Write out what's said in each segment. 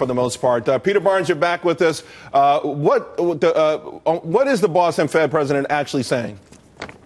for the most part. Peter Barnes, you're back with us. What is the Boston Fed president actually saying?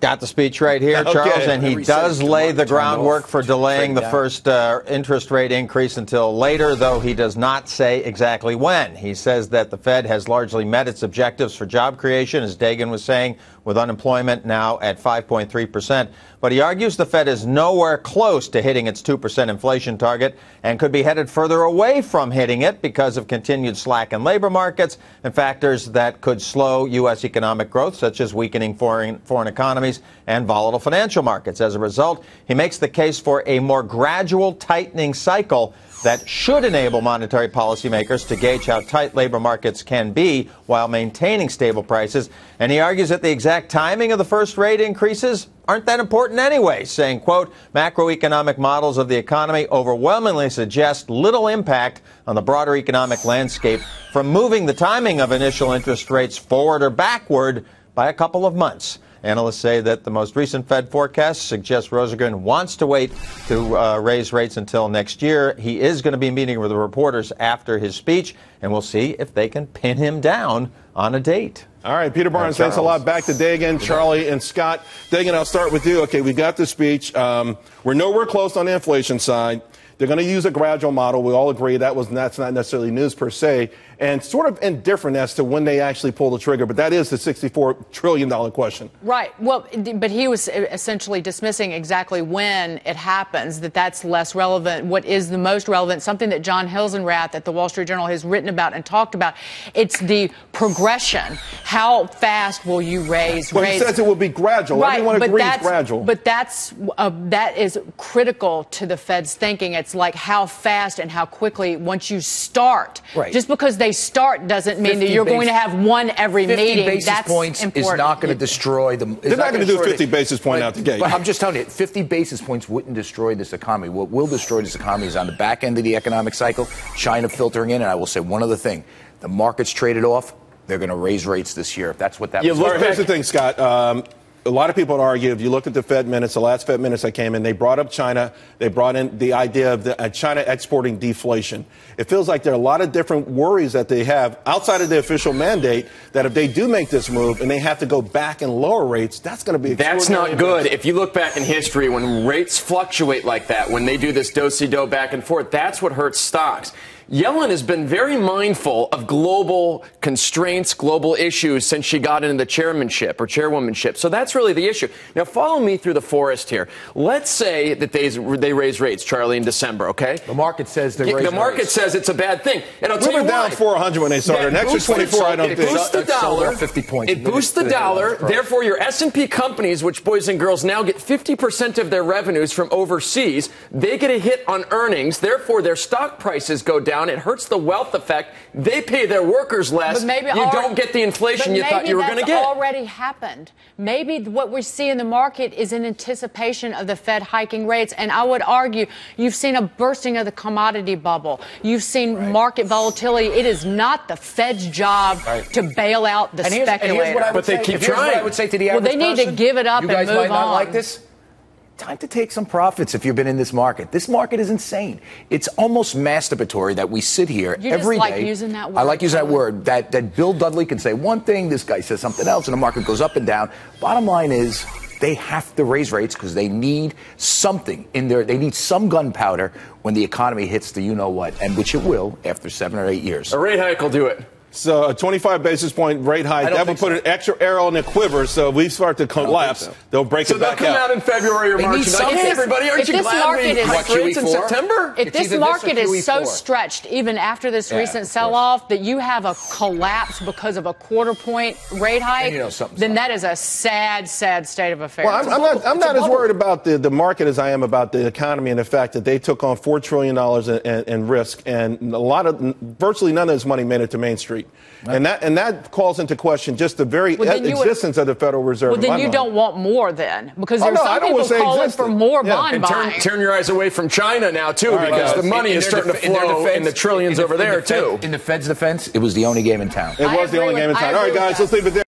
Got the speech right here, okay. Charles, and he does lay the groundwork for delaying the first interest rate increase until later, though he does not say exactly when. He says that the Fed has largely met its objectives for job creation, as Dagen was saying, with unemployment now at 5.3%. But he argues the Fed is nowhere close to hitting its 2% inflation target and could be headed further away from hitting it because of continued slack in labor markets and factors that could slow U.S. economic growth, such as weakening foreign economies and volatile financial markets. As a result, he makes the case for a more gradual tightening cycle that should enable monetary policymakers to gauge how tight labor markets can be while maintaining stable prices. And he argues that the exact timing of the first rate increases aren't that important anyway, saying, quote, macroeconomic models of the economy overwhelmingly suggest little impact on the broader economic landscape from moving the timing of initial interest rates forward or backward by a couple of months. Analysts say that the most recent Fed forecast suggests Rosengren wants to wait to raise rates until next year. He is going to be meeting with the reporters after his speech, and we'll see if they can pin him down on a date. All right, Peter Barnes, thanks a lot. Back to Dagen, Charlie, and Scott. Dagen, I'll start with you. Okay, we got the speech. We're nowhere close on the inflation side. They're going to use a gradual model. We all agree that's not necessarily news per se, and sort of indifferent as to when they actually pull the trigger. But that is the $64 trillion question. Right. Well, but he was essentially dismissing exactly when it happens, that's less relevant. What is the most relevant, something that John Hilsenrath at the Wall Street Journal has written about and talked about, it's the progression. How fast will you raise rates? Well, he says it will be gradual. Right, everyone agrees gradual. But that is critical to the Fed's thinking. It's like how fast and how quickly once you start. Right. Just because they start doesn't mean that you're going to have one every meeting. 50 basis points important. Is not going to destroy them. They're not going to do 50 basis point out the gate. But I'm just telling you, 50 basis points wouldn't destroy this economy. What will destroy this economy is on the back end of the economic cycle, China filtering in. And I will say one other thing. The market's traded off. They're going to raise rates this year. If that's what that was. Look, here's the thing, Scott. A lot of people would argue, if you looked at the Fed minutes, the last Fed minutes I came in, they brought up China. They brought in the idea of China exporting deflation. It feels like there are a lot of different worries that they have outside of the official mandate that if they do make this move and they have to go back and lower rates, that's going to be extraordinary. That's not good. If you look back in history, when rates fluctuate like that, when they do this do-si-do back and forth, that's what hurts stocks. Yellen has been very mindful of global constraints, global issues since she got into the chairmanship or chairwomanship. So that's really the issue. Now, follow me through the forest here. Let's say that they raise rates, Charlie, in December, okay? The market says they're raising rates. The market says it's a bad thing. And I'll tell you why. We were down 400 when they started. Next year, 24, I don't think. It boosts the dollar. 50 points. It boosts the dollar. Therefore, your S&P companies, which boys and girls now get 50% of their revenues from overseas, they get a hit on earnings. Therefore, their stock prices go down. It hurts the wealth effect. They pay their workers less. Maybe you don't get the inflation you thought you were going to get. Maybe that's already happened. Maybe what we see in the market is in anticipation of the Fed hiking rates. And I would argue you've seen a bursting of the commodity bubble. You've seen market volatility. It is not the Fed's job to bail out the speculator. But they keep trying. I would say to the average person, well, they need to give it up and move on. You guys might not like this. Time to take some profits if you've been in this market. This market is insane. It's almost masturbatory that we sit here every day. You just like using that word. I like using that word. That Bill Dudley can say one thing, this guy says something else, and the market goes up and down. Bottom line is, they have to raise rates because they need something in there. They need some gunpowder when the economy hits the you-know-what, and which it will after 7 or 8 years. A rate hike will do it. So a 25 basis point rate hike, that would put an extra arrow in the quiver, so we start to collapse. They'll break it back out. So they'll come out in February or March. Hey, everybody, aren't you glad we cut rates in September? If this market is so stretched, even after this recent sell-off, that you have a collapse because of a quarter-point rate hike, then that is a sad, sad state of affairs. Well, I'm not as worried about the market as I am about the economy and the fact that they took on $4 trillion in risk, and virtually none of this money made it to Main Street. Right. And that calls into question just the very existence of the Federal Reserve. Well, then you don't want more then, because there's some people calling for more bond buying. Turn your eyes away from China now, too, because the money is starting to flow in the trillions over there, too. In the Fed's defense, it was the only game in town. It was the only game in town. All right, guys, let's leave it there.